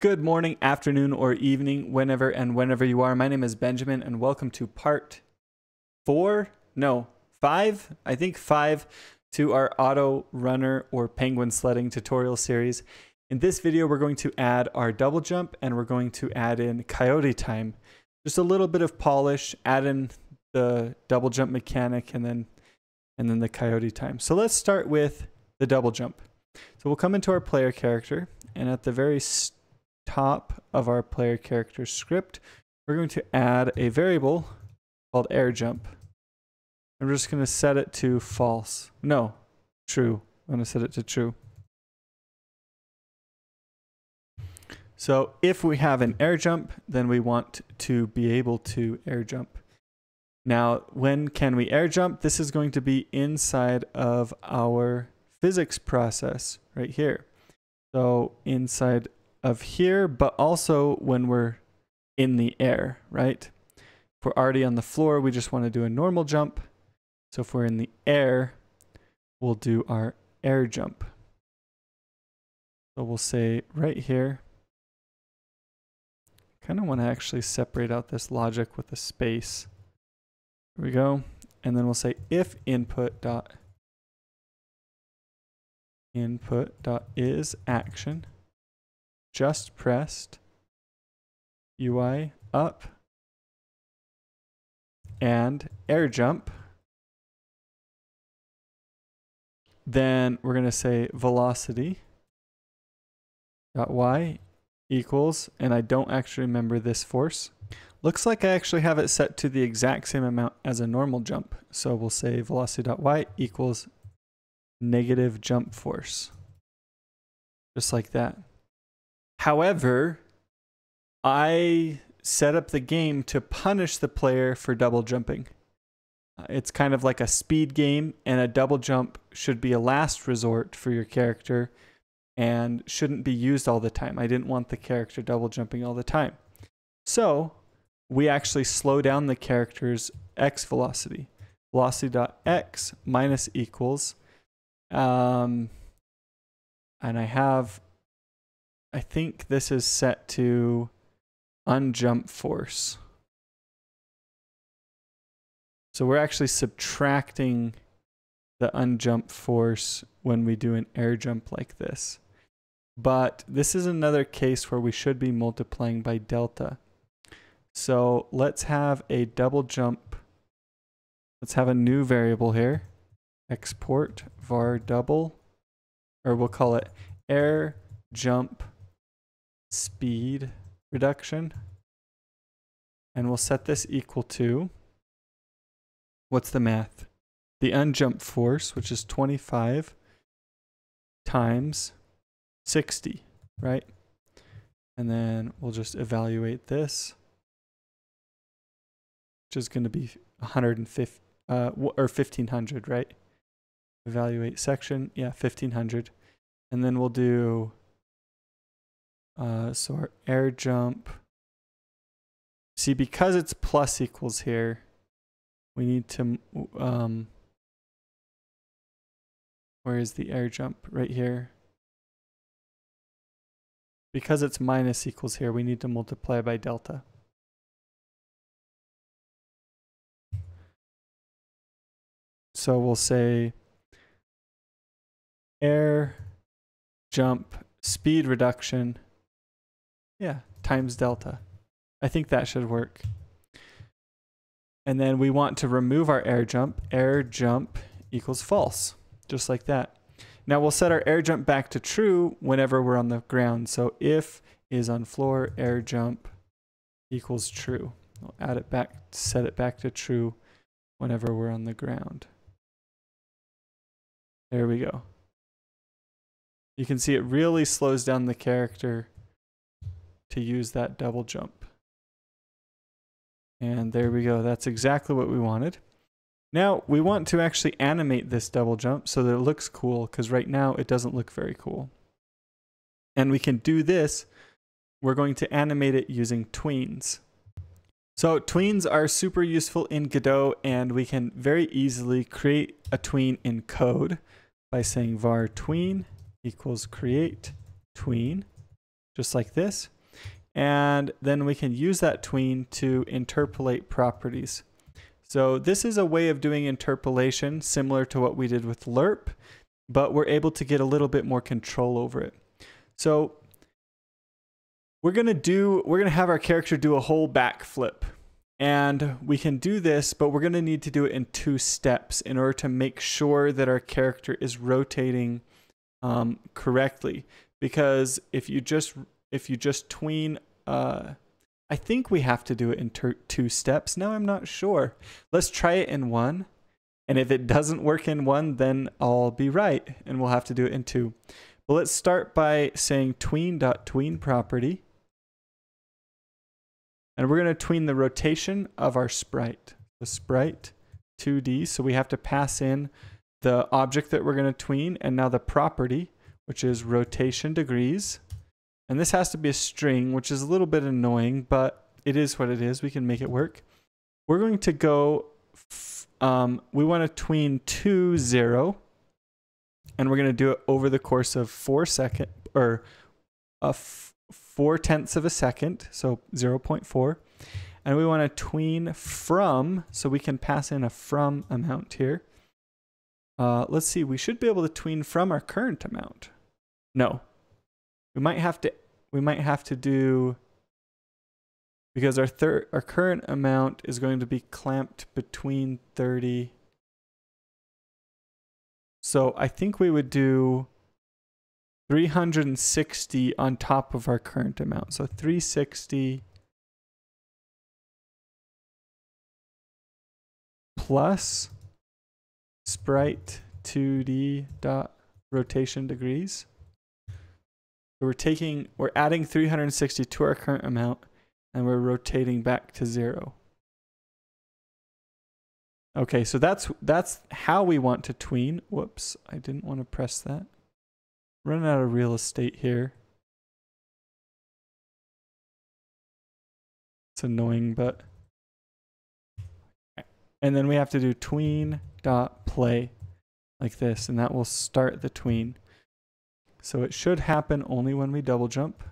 Good morning, afternoon, or evening, whenever you are. My name is Benjamin, and welcome to part five to our auto runner or penguin sledding tutorial series. In this video, we're going to add our double jump, and we're going to add in coyote time. Just a little bit of polish, add in the double jump mechanic, and then the coyote time. So let's start with the double jump. So we'll come into our player character, and at the very top of our player character script, we're going to add a variable called air jump. I'm just going to set it to false. No, true. I'm going to set it to true. So if we have an air jump, then we want to be able to air jump. Now, when can we air jump? This is going to be inside of our physics process right here. So inside of here, but also when we're in the air, right? If we're already on the floor, we just want to do a normal jump. So if we're in the air, we'll do our air jump. So we'll say right here, kind of want to actually separate out this logic with a space. Here we go. And then we'll say if input dot is action just pressed UI up and air jump. Then we're going to say velocity.y equals, and I don't actually remember this force. Looks like I actually have it set to the exact same amount as a normal jump. So we'll say velocity.y equals negative jump force. Just like that. However, I set up the game to punish the player for double jumping. It's kind of like a speed game, and a double jump should be a last resort for your character and shouldn't be used all the time. I didn't want the character double jumping all the time. So we actually slow down the character's x velocity. Velocity.x minus equals, and I think this is set to unjump force. So we're actually subtracting the unjump force when we do an air jump like this. But this is another case where we should be multiplying by delta. So let's have a double jump. Let's have a new variable here. Export var double, or we'll call it air jump speed reduction, and we'll set this equal to, what's the math? The unjump force, which is 25 times 60, right? And then we'll just evaluate this, which is going to be 150 or 1500, right? Evaluate section, yeah, 1500, and then we'll do so our air jump. See, because it's plus equals here, we need to, where is the air jump? Right here. Because it's minus equals here, we need to multiply by delta. So we'll say air jump speed reduction, yeah, times delta. I think that should work. And then we want to remove our air jump. Air jump equals false, just like that. Now we'll set our air jump back to true whenever we're on the ground. So if is on floor, air jump equals true. We'll add it back, set it back to true whenever we're on the ground. There we go. You can see it really slows down the character to use that double jump. And there we go. That's exactly what we wanted. Now we want to actually animate this double jump so that it looks cool, because right now it doesn't look very cool. And we can do this. We're going to animate it using tweens. So tweens are super useful in Godot, and we can very easily create a tween in code by saying var tween equals create tween. just like this. And then we can use that tween to interpolate properties. So this is a way of doing interpolation similar to what we did with lerp, but we're able to get a little bit more control over it. So we're gonna have our character do a whole backflip. And we can do this, but we're gonna need to do it in two steps in order to make sure that our character is rotating correctly. Because if you just tween, I think we have to do it in two steps. No, I'm not sure. Let's try it in one. And if it doesn't work in one, then I'll be right and we'll have to do it in two. But let's start by saying tween.tween property. And we're going to tween the rotation of our sprite, the sprite2D. So we have to pass in the object that we're going to tween and now the property, which is rotation degrees. And this has to be a string, which is a little bit annoying, but it is what it is. We can make it work. We're going to go, we want to tween 2, 0, and we're going to do it over the course of 4 seconds, or 0.4 of a second, so 0.4. And we want to tween from, so we can pass in a from amount here. Let's see, we should be able to tween from our current amount. No. We might have to do, because our current amount is going to be clamped between 30. So I think we would do 360 on top of our current amount. So 360 plus sprite2D dot rotation degrees. So we're adding 360 to our current amount, and we're rotating back to 0. Okay, so that's how we want to tween. Whoops, I didn't want to press that. Running out of real estate here. It's annoying, but. And then we have to do tween.play like this, and that will start the tween. So it should happen only when we double jump.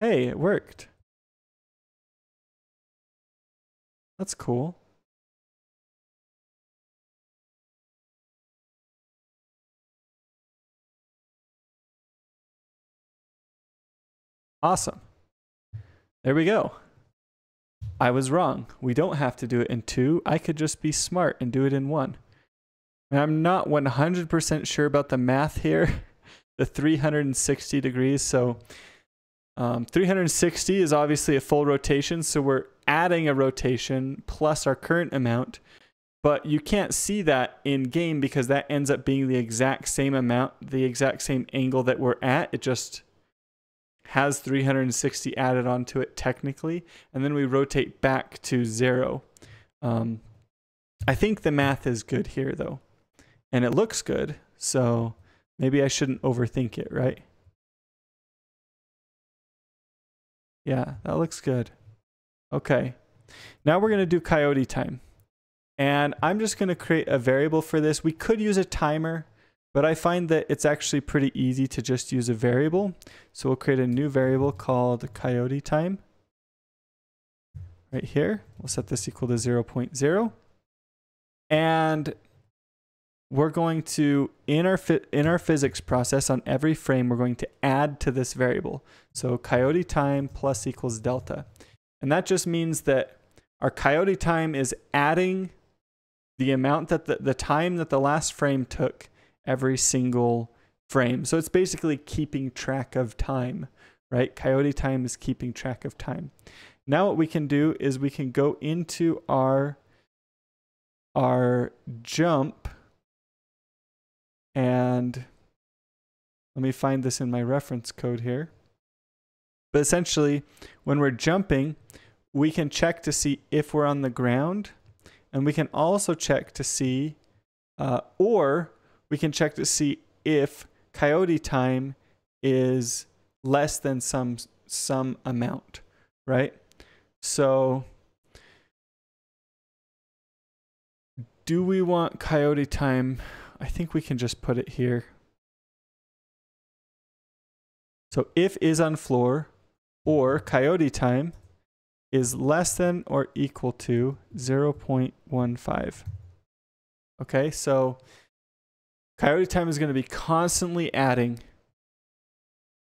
Hey, it worked. That's cool. Awesome. There we go. I was wrong. We don't have to do it in two. I could just be smart and do it in one. And I'm not 100% sure about the math here. The 360 degrees, so 360 is obviously a full rotation, so we're adding a rotation plus our current amount, but you can't see that in game because that ends up being the exact same amount, the exact same angle that we're at. It just has 360 added onto it technically, and then we rotate back to 0. I think the math is good here though, and it looks good, so maybe I shouldn't overthink it, right? Yeah, that looks good. Okay, now we're gonna do coyote time. And I'm just gonna create a variable for this. We could use a timer, but I find that it's actually pretty easy to just use a variable. So we'll create a new variable called coyote time. Right here, we'll set this equal to 0.0. And we're going to, in our physics process, on every frame, we're going to add to this variable. So coyote time plus equals delta. And that just means that our coyote time is adding the amount that the time that the last frame took every single frame. So it's basically keeping track of time, right? Coyote time is keeping track of time. Now what we can do is we can go into our jump. And let me find this in my reference code here. But essentially, when we're jumping, we can check to see if we're on the ground. And we can also check to see, or we can check to see if coyote time is less than some amount, right? So do we want coyote time? I think we can just put it here. So if isOnFloor or coyote time is less than or equal to 0.15. Okay, so coyote time is going to be constantly adding,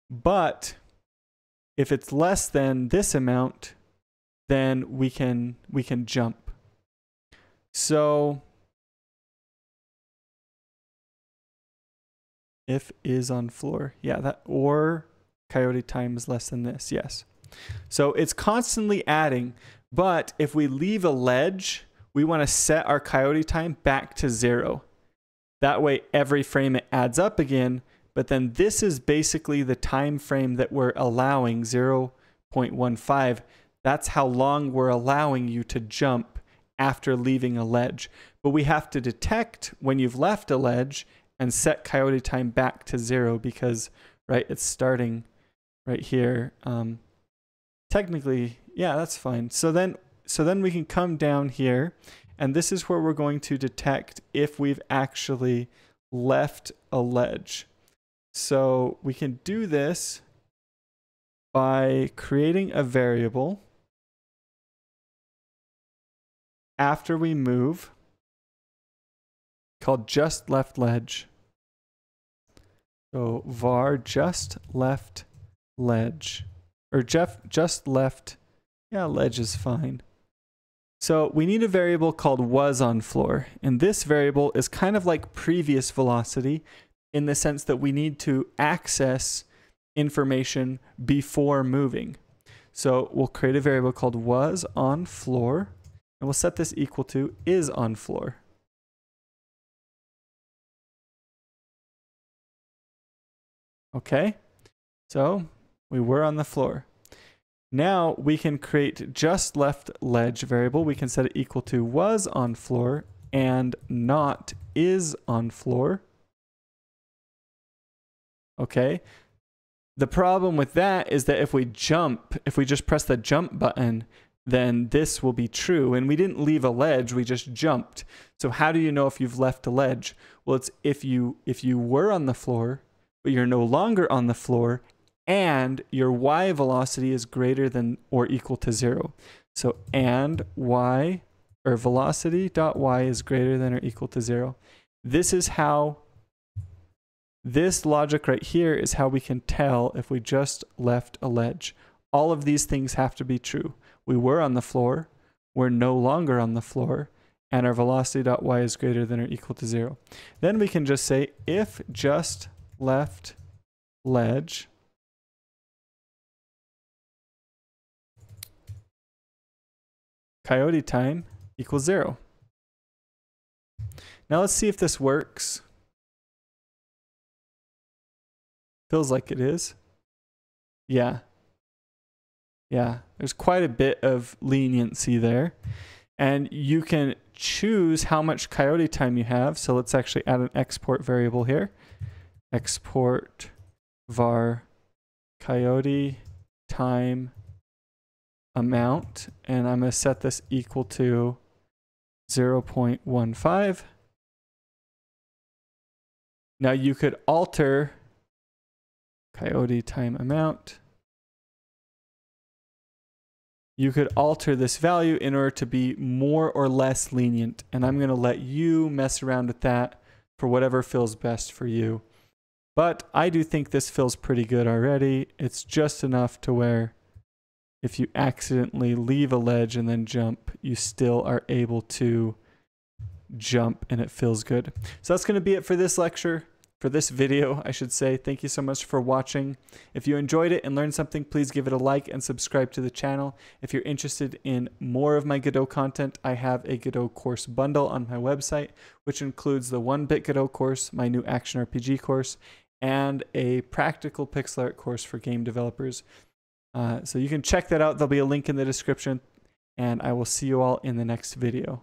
but if it's less than this amount, then we can jump. So if isOnFloor, yeah, that or coyote time is less than this, yes. So it's constantly adding, but if we leave a ledge, we want to set our coyote time back to 0. That way every frame it adds up again, but then this is basically the time frame that we're allowing, 0.15. That's how long we're allowing you to jump after leaving a ledge. But we have to detect when you've left a ledge and set coyote time back to 0 because, right, it's starting right here. Technically, yeah, that's fine. So then we can come down here, and this is where we're going to detect if we've actually left a ledge. So we can do this by creating a variable after we move called justLeftLedge. So var justLeftLedge. Or ledge is fine. So we need a variable called wasOnFloor, and this variable is kind of like previous velocity in the sense that we need to access information before moving. So we'll create a variable called wasOnFloor, and we'll set this equal to isOnFloor. Okay, so we were on the floor. Now we can create justLeftLedge variable. We can set it equal to wasOnFloor and not isOnFloor. Okay. The problem with that is that if we jump, if we just press the jump button, then this will be true. And we didn't leave a ledge, we just jumped. So how do you know if you've left a ledge? Well, it's if you were on the floor, but you're no longer on the floor, and your y velocity is greater than or equal to 0. So and y, or velocity dot y is greater than or equal to 0. This is how, this logic right here is how we can tell if we just left a ledge. All of these things have to be true. We were on the floor, we're no longer on the floor, and our velocity dot y is greater than or equal to 0. Then we can just say if just left ledge coyote time equals 0. Now let's see if this works. Feels like it is. Yeah. Yeah, there's quite a bit of leniency there. And you can choose how much coyote time you have. So let's actually add an export variable here. Export var coyote time amount, and I'm going to set this equal to 0.15. Now you could alter coyote time amount. You could alter this value in order to be more or less lenient, and I'm going to let you mess around with that for whatever feels best for you. But I do think this feels pretty good already. It's just enough to where if you accidentally leave a ledge and then jump, you still are able to jump and it feels good. So that's going to be it for this lecture, for this video, I should say. Thank you so much for watching. If you enjoyed it and learned something, please give it a like and subscribe to the channel. If you're interested in more of my Godot content, I have a Godot course bundle on my website, which includes the 1-bit Godot course, my new Action RPG course, and a practical pixel art course for game developers. So you can check that out. There'll be a link in the description, and I will see you all in the next video.